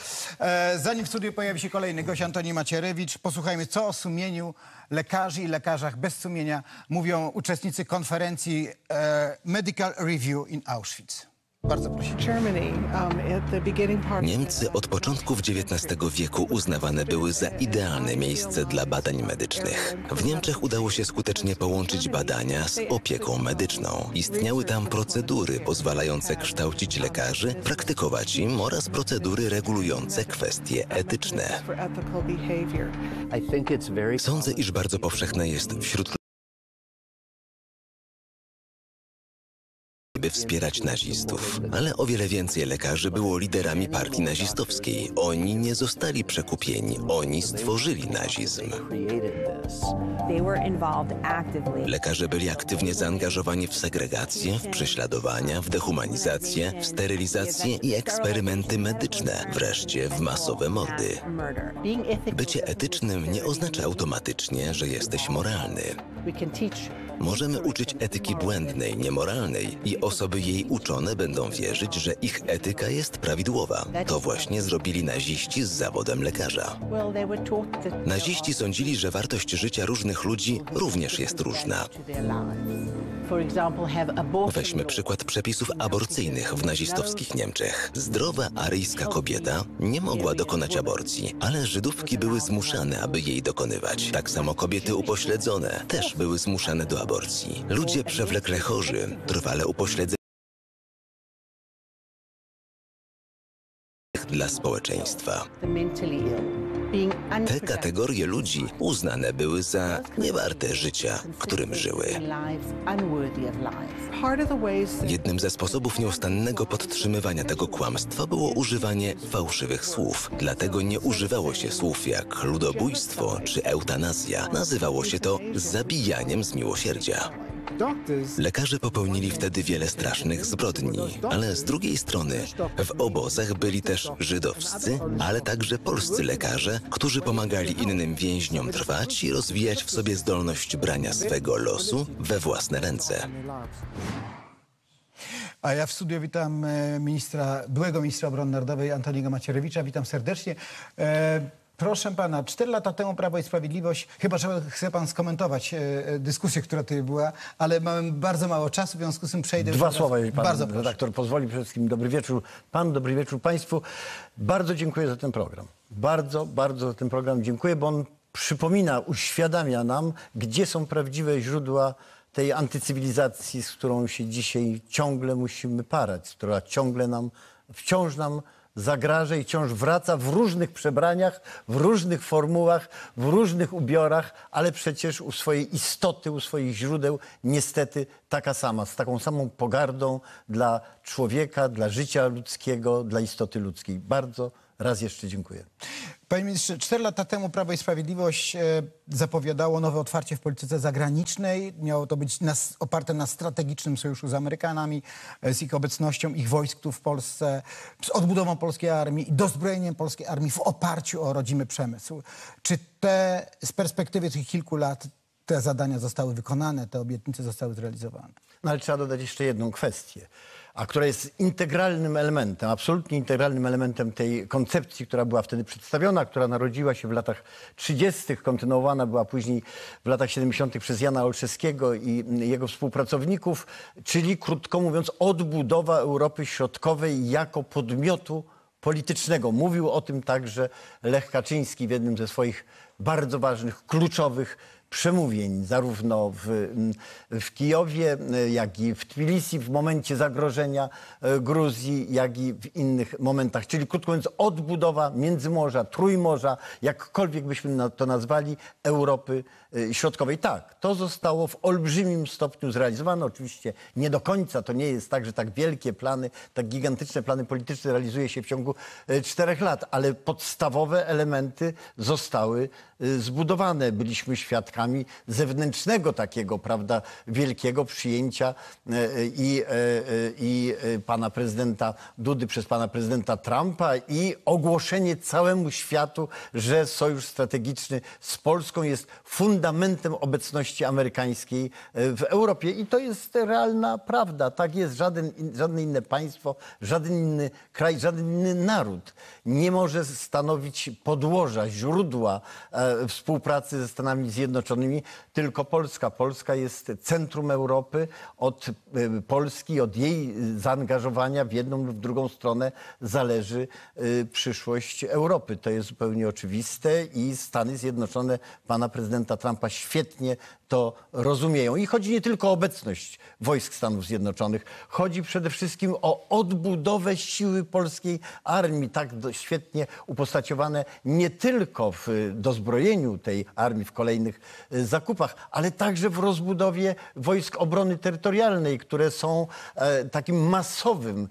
Zanim w studiu pojawi się kolejny gość, Antoni Macierewicz, posłuchajmy, co o sumieniu lekarzy i lekarzach bez sumienia mówią uczestnicy konferencji Medical Review in Auschwitz. Bardzo proszę. Niemcy od początków XIX wieku uznawane były za idealne miejsce dla badań medycznych. W Niemczech udało się skutecznie połączyć badania z opieką medyczną. Istniały tam procedury pozwalające kształcić lekarzy, praktykować im oraz procedury regulujące kwestie etyczne. Sądzę, iż bardzo powszechne jest wśród by wspierać nazistów. Ale o wiele więcej lekarzy było liderami partii nazistowskiej. Oni nie zostali przekupieni. Oni stworzyli nazizm. Lekarze byli aktywnie zaangażowani w segregację, w prześladowania, w dehumanizację, w sterylizację i eksperymenty medyczne, wreszcie w masowe mordy. Bycie etycznym nie oznacza automatycznie, że jesteś moralny. Możemy uczyć etyki błędnej, niemoralnej i osoby jej uczone będą wierzyć, że ich etyka jest prawidłowa. To właśnie zrobili naziści z zawodem lekarza. Naziści sądzili, że wartość życia różnych ludzi również jest różna. Weźmy przykład przepisów aborcyjnych w nazistowskich Niemczech. Zdrowa aryjska kobieta nie mogła dokonać aborcji, ale Żydówki były zmuszane, aby jej dokonywać. Tak samo kobiety upośledzone też były zmuszane do aborcji. Ludzie przewlekle chorzy, trwale upośledzeni dla społeczeństwa. Te kategorie ludzi uznane były za niewarte życia, którym żyły. Jednym ze sposobów nieustannego podtrzymywania tego kłamstwa było używanie fałszywych słów. Dlatego nie używało się słów jak ludobójstwo czy eutanazja. Nazywało się to zabijaniem z miłosierdzia. Lekarze popełnili wtedy wiele strasznych zbrodni, ale z drugiej strony w obozach byli też żydowscy, ale także polscy lekarze, którzy pomagali innym więźniom trwać i rozwijać w sobie zdolność brania swego losu we własne ręce. A ja w studiu witam byłego ministra obrony narodowej Antoniego Macierewicza. Witam serdecznie. Proszę pana, 4 lata temu Prawo i Sprawiedliwość, chyba że chce pan skomentować dyskusję, która tutaj była, ale mamy bardzo mało czasu, w związku z tym przejdę... Dwa słowa, jeżeli pan redaktor pozwoli. Przede wszystkim dobry wieczór panu, dobry wieczór państwu. Bardzo dziękuję za ten program. Bardzo, bardzo za ten program dziękuję, bo on przypomina, uświadamia nam, gdzie są prawdziwe źródła tej antycywilizacji, z którą się dzisiaj ciągle musimy parać, która ciągle nam, wciąż nam zagraża i wciąż wraca w różnych przebraniach, w różnych formułach, w różnych ubiorach, ale przecież u swojej istoty, u swoich źródeł niestety taka sama, z taką samą pogardą dla człowieka, dla życia ludzkiego, dla istoty ludzkiej. Bardzo raz jeszcze dziękuję. Panie ministrze, 4 lata temu Prawo i Sprawiedliwość zapowiadało nowe otwarcie w polityce zagranicznej. Miało to być oparte na strategicznym sojuszu z Amerykanami, z ich obecnością, ich wojsk tu w Polsce, z odbudową polskiej armii i dozbrojeniem polskiej armii w oparciu o rodzimy przemysł. Czy z perspektywy tych kilku lat te zadania zostały wykonane, te obietnice zostały zrealizowane. No ale trzeba dodać jeszcze jedną kwestię, a która jest integralnym elementem, absolutnie integralnym elementem tej koncepcji, która była wtedy przedstawiona, która narodziła się w latach 30., kontynuowana była później w latach 70. przez Jana Olszewskiego i jego współpracowników, czyli krótko mówiąc odbudowa Europy Środkowej jako podmiotu politycznego. Mówił o tym także Lech Kaczyński w jednym ze swoich bardzo ważnych, kluczowych przemówień, zarówno w Kijowie, jak i w Tbilisi, w momencie zagrożenia Gruzji, jak i w innych momentach. Czyli krótko mówiąc odbudowa Międzymorza, Trójmorza, jakkolwiek byśmy to nazwali, Europy Środkowej. Tak, to zostało w olbrzymim stopniu zrealizowane. Oczywiście nie do końca, to nie jest tak, że tak wielkie plany, tak gigantyczne plany polityczne realizuje się w ciągu 4 lat, ale podstawowe elementy zostały zbudowane. Byliśmy świadkami zewnętrznego takiego, prawda, wielkiego przyjęcia i pana prezydenta Dudy przez pana prezydenta Trumpa i ogłoszenie całemu światu, że sojusz strategiczny z Polską jest fundamentem obecności amerykańskiej w Europie. I to jest realna prawda. Tak jest. Żadne inne państwo, żaden inny kraj, żaden inny naród nie może stanowić podłoża, źródła współpracy ze Stanami Zjednoczonymi. Tylko Polska. Polska jest centrum Europy. Od Polski, od jej zaangażowania w jedną lub drugą stronę zależy przyszłość Europy. To jest zupełnie oczywiste i Stany Zjednoczone pana prezydenta Trumpa świetnie to rozumieją. I chodzi nie tylko o obecność wojsk Stanów Zjednoczonych. Chodzi przede wszystkim o odbudowę siły polskiej armii. Tak świetnie upostaciowane nie tylko w dozbrojeniu tej armii, w kolejnych zakupach, ale także w rozbudowie wojsk obrony terytorialnej, które są takim masowym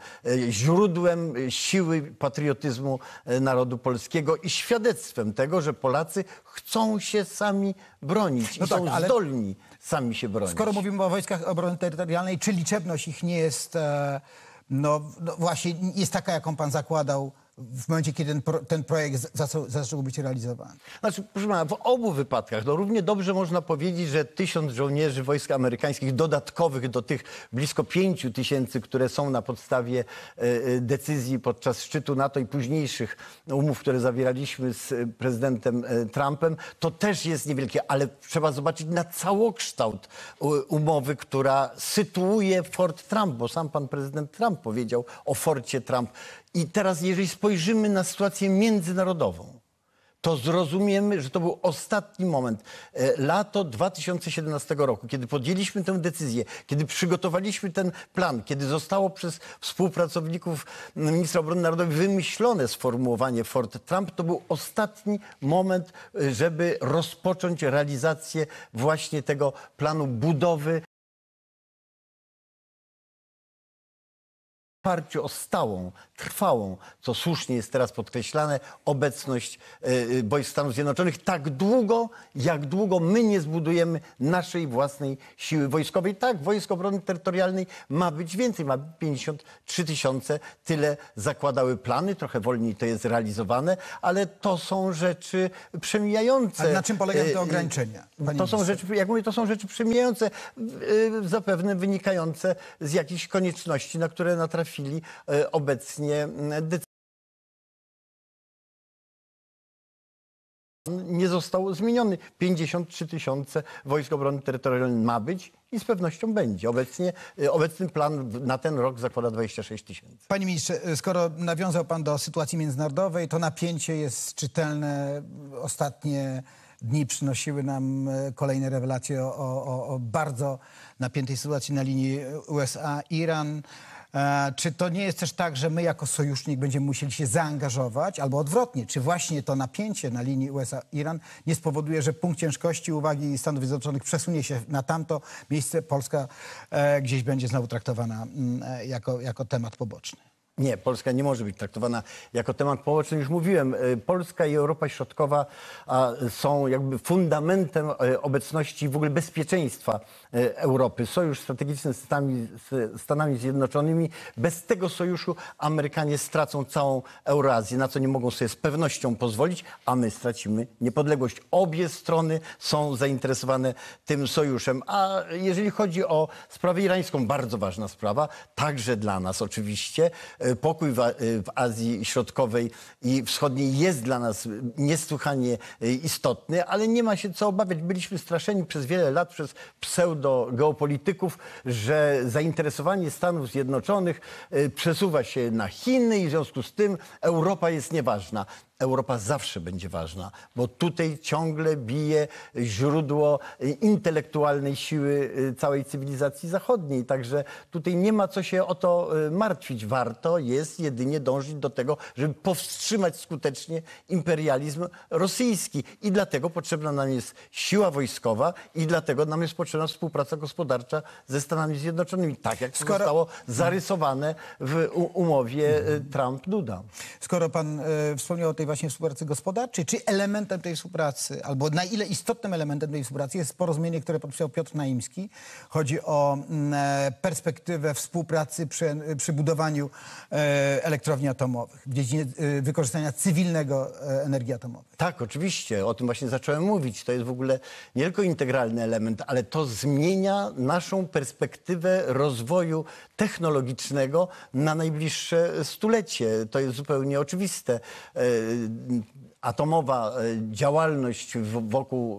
źródłem siły patriotyzmu narodu polskiego i świadectwem tego, że Polacy chcą się sami bronić i są zdolni sami się bronić. Skoro mówimy o wojskach obrony terytorialnej, czy liczebność ich nie jest, no właśnie, jest taka, jaką pan zakładał w momencie, kiedy ten projekt zaczął być realizowany? Znaczy, proszę pana, w obu wypadkach no, równie dobrze można powiedzieć, że 1000 żołnierzy wojsk amerykańskich dodatkowych do tych blisko 5000, które są na podstawie decyzji podczas szczytu NATO i późniejszych umów, które zawieraliśmy z prezydentem Trumpem, to też jest niewielkie, ale trzeba zobaczyć na całokształt umowy, która sytuuje Fort Trump, bo sam pan prezydent Trump powiedział o Forcie Trump. I teraz, jeżeli spojrzymy na sytuację międzynarodową, to zrozumiemy, że to był ostatni moment. Lato 2017 roku, kiedy podjęliśmy tę decyzję, kiedy przygotowaliśmy ten plan, kiedy zostało przez współpracowników ministra obrony narodowej wymyślone sformułowanie Fort Trump, to był ostatni moment, żeby rozpocząć realizację właśnie tego planu budowy w oparciu o stałą, trwałą, co słusznie jest teraz podkreślane, obecność wojsk Stanów Zjednoczonych tak długo, jak długo my nie zbudujemy naszej własnej siły wojskowej. Tak, wojsk obrony terytorialnej ma być więcej, ma 53 000, tyle zakładały plany, trochę wolniej to jest realizowane, ale to są rzeczy przemijające. Ale na czym polegają te ograniczenia? To są rzeczy, jak mówię, to są rzeczy przemijające, zapewne wynikające z jakichś konieczności, na które natrafili obecnie decyzja. Nie został zmieniony. 53 000 wojsk obrony terytorialnej ma być i z pewnością będzie. Obecny plan na ten rok zakłada 26 000. Panie ministrze, skoro nawiązał pan do sytuacji międzynarodowej, to napięcie jest czytelne. Ostatnie dni przynosiły nam kolejne rewelacje o bardzo napiętej sytuacji na linii USA-Iran. Czy to nie jest też tak, że my jako sojusznik będziemy musieli się zaangażować, albo odwrotnie, czy właśnie to napięcie na linii USA-Iran nie spowoduje, że punkt ciężkości uwagi Stanów Zjednoczonych przesunie się na tamto miejsce, Polska gdzieś będzie znowu traktowana jako temat poboczny? Nie, Polska nie może być traktowana jako temat społeczny. Już mówiłem, Polska i Europa Środkowa są jakby fundamentem obecności w ogóle bezpieczeństwa Europy. Sojusz strategiczny z Stanami Zjednoczonymi. Bez tego sojuszu Amerykanie stracą całą Eurazję, na co nie mogą sobie z pewnością pozwolić, a my stracimy niepodległość. Obie strony są zainteresowane tym sojuszem. A jeżeli chodzi o sprawę irańską, bardzo ważna sprawa, także dla nas oczywiście. Pokój w Azji Środkowej i Wschodniej jest dla nas niesłychanie istotny, ale nie ma się co obawiać. Byliśmy straszeni przez wiele lat przez pseudo-geopolityków, że zainteresowanie Stanów Zjednoczonych przesuwa się na Chiny i w związku z tym Europa jest nieważna. Europa zawsze będzie ważna, bo tutaj ciągle bije źródło intelektualnej siły całej cywilizacji zachodniej. Także tutaj nie ma co się o to martwić. Warto jest jedynie dążyć do tego, żeby powstrzymać skutecznie imperializm rosyjski. I dlatego potrzebna nam jest siła wojskowa i dlatego nam jest potrzebna współpraca gospodarcza ze Stanami Zjednoczonymi. Tak jak zostało zarysowane w umowie Trump-Duda. Skoro pan wspomniał o tej właśnie współpracy gospodarczej, czy elementem tej współpracy, albo na ile istotnym elementem tej współpracy jest porozumienie, które podpisał Piotr Naimski. Chodzi o perspektywę współpracy przy budowaniu elektrowni atomowych, w dziedzinie wykorzystania cywilnego energii atomowej. Tak, oczywiście. O tym właśnie zacząłem mówić. To jest w ogóle nie tylko integralny element, ale to zmienia naszą perspektywę rozwoju technologicznego na najbliższe stulecie. To jest zupełnie oczywiste. Atomowa działalność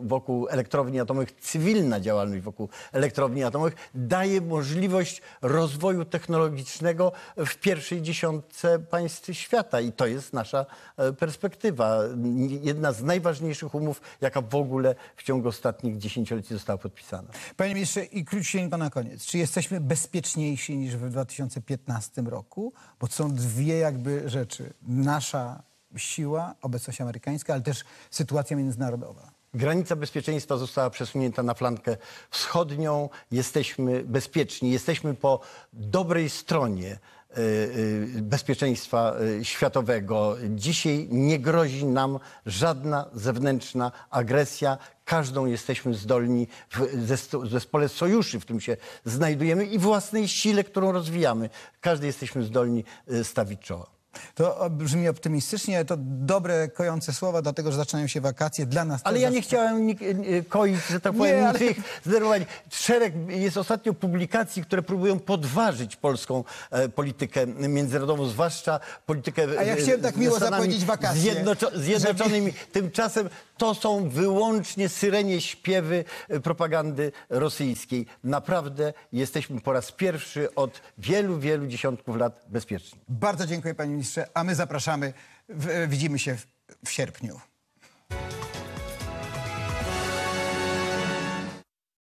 wokół elektrowni atomowych, cywilna działalność wokół elektrowni atomowych daje możliwość rozwoju technologicznego w pierwszej dziesiątce państw świata. I to jest nasza perspektywa. Jedna z najważniejszych umów, jaka w ogóle w ciągu ostatnich 10-leci została podpisana. Panie ministrze, i króciusieńko na koniec. Czy jesteśmy bezpieczniejsi niż w 2015 roku? Bo są dwie jakby rzeczy. Nasza siła, obecność amerykańska, ale też sytuacja międzynarodowa. Granica bezpieczeństwa została przesunięta na flankę wschodnią. Jesteśmy bezpieczni. Jesteśmy po dobrej stronie bezpieczeństwa światowego. Dzisiaj nie grozi nam żadna zewnętrzna agresja. Każdą jesteśmy zdolni w zespole sojuszy, w którym się znajdujemy i własnej sile, którą rozwijamy. Każdy jesteśmy zdolni stawić czoła. To brzmi optymistycznie, to dobre, kojące słowa, dlatego że zaczynają się wakacje dla nas. Ale ja nie chciałem koić, że tak powiem, ich zdenerwowań. Szereg jest ostatnio publikacji, które próbują podważyć polską politykę międzynarodową, zwłaszcza politykę A ja chciałem tak miło zapowiedzieć wakacje. Zjednoczonymi. Tymczasem to są wyłącznie syrenie śpiewy propagandy rosyjskiej. Naprawdę jesteśmy po raz pierwszy od wielu, wielu dziesiątków lat bezpieczni. Bardzo dziękuję, panie ministrze, a my zapraszamy. Widzimy się w sierpniu.